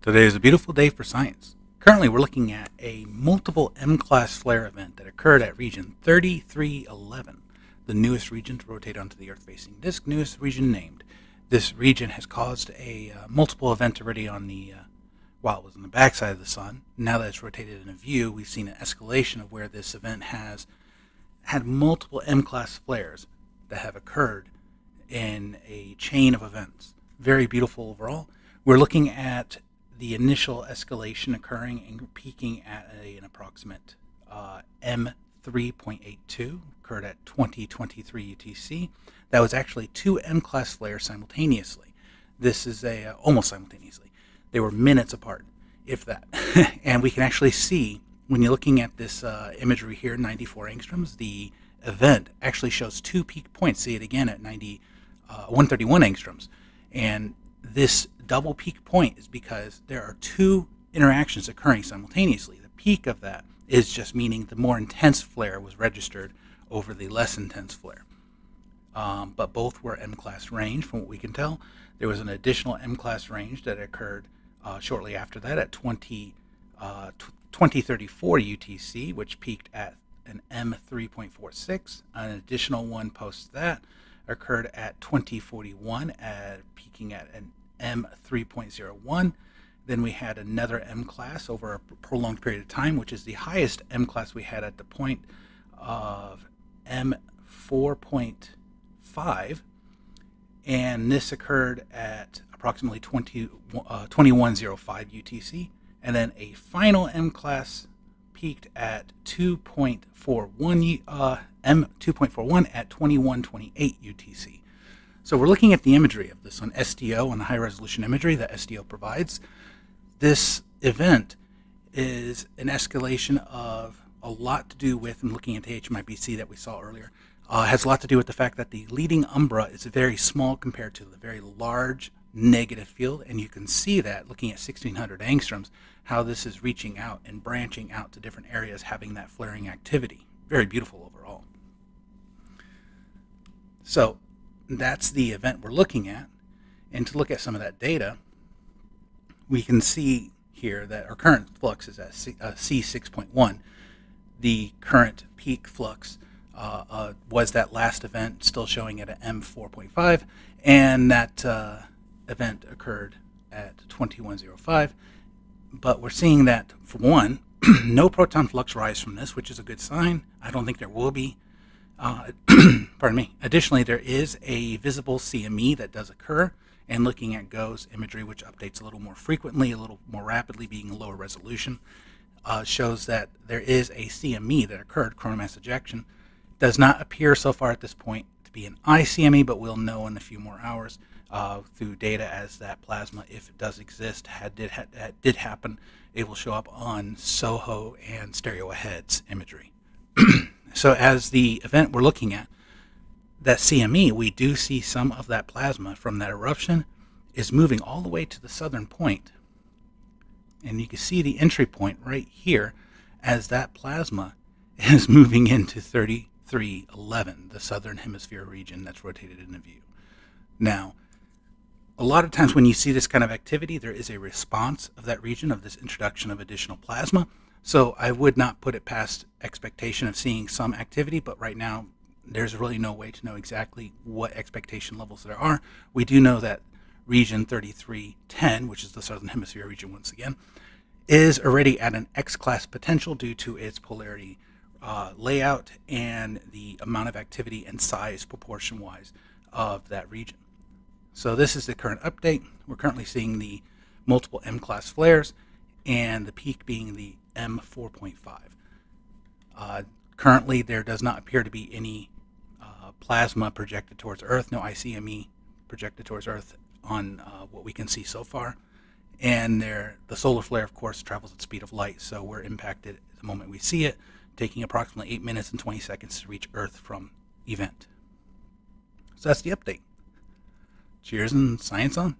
Today is a beautiful day for science. Currently, we're looking at a multiple M-class flare event that occurred at Region 3311, the newest region to rotate onto the Earth-facing disk, newest region named. This region has caused a multiple event already on the, while it was on the backside of the Sun. Now that it's rotated in a view, we've seen an escalation of where this event has had multiple M-class flares that have occurred in a chain of events. Very beautiful overall. We're looking at the initial escalation occurring and peaking at an approximate M3.82, occurred at 2023 UTC. That was actually two M-class flares simultaneously. This is a, almost simultaneously. They were minutes apart, if that. And we can actually see, when you're looking at this imagery here, 94 angstroms, the event actually shows two peak points. See it again at 131 angstroms. And this double peak point is because there are two interactions occurring simultaneously. The peak of that is just meaning the more intense flare was registered over the less intense flare. But both were M-class range from what we can tell. There was an additional M-class range that occurred shortly after that at 2034 UTC, which peaked at an M3.46. An additional one post that occurred at 2041, peaking at an M3.01. Then we had another M-class over a prolonged period of time, which is the highest M-class we had at the point of M4.5. And this occurred at approximately 2105 UTC. And then a final M-class peaked at M2.41 at 2128 UTC. So we're looking at the imagery of this on SDO, on the high resolution imagery that SDO provides. This event is an escalation of a lot to do with, and looking at the HMIBC that we saw earlier, has a lot to do with the fact that the leading umbra is very small compared to the very large negative field, and you can see that looking at 1600 angstroms, how this is reaching out and branching out to different areas, having that flaring activity. Very beautiful overall. So that's the event we're looking at, and to look at some of that data, we can see here that our current flux is at C6.1. The current peak flux was that last event, still showing at an M4.5, and that event occurred at 2105, but we're seeing that, for one, no proton flux rise from this, which is a good sign. I don't think there will be. Pardon me. Additionally, there is a visible CME that does occur, and looking at GOES imagery, which updates a little more frequently, a little more rapidly, being a lower resolution, shows that there is a CME that occurred, chronomass ejection. Does not appear so far at this point to be an ICME, but we'll know in a few more hours through data as that plasma, if it does exist, did happen, it will show up on SOHO and stereo aheads imagery. So as the event we're looking at, that CME, we do see some of that plasma from that eruption is moving all the way to the southern point. And you can see the entry point right here as that plasma is moving into 3311, the southern hemisphere region that's rotated in a view. Now, a lot of times when you see this kind of activity, there is a response of that region of this introduction of additional plasma. So I would not put it past expectation of seeing some activity, but right now there's really no way to know exactly what expectation levels there are. We do know that region 3310, which is the southern hemisphere region once again, is already at an X-class potential due to its polarity layout and the amount of activity and size proportion-wise of that region. So this is the current update. We're currently seeing the multiple M-class flares and the peak being the M4.5. Currently, there does not appear to be any plasma projected towards Earth, no ICME projected towards Earth on what we can see so far. And the solar flare, of course, travels at the speed of light, so we're impacted the moment we see it, taking approximately 8 minutes and 20 seconds to reach Earth from event. So that's the update. Cheers and science on.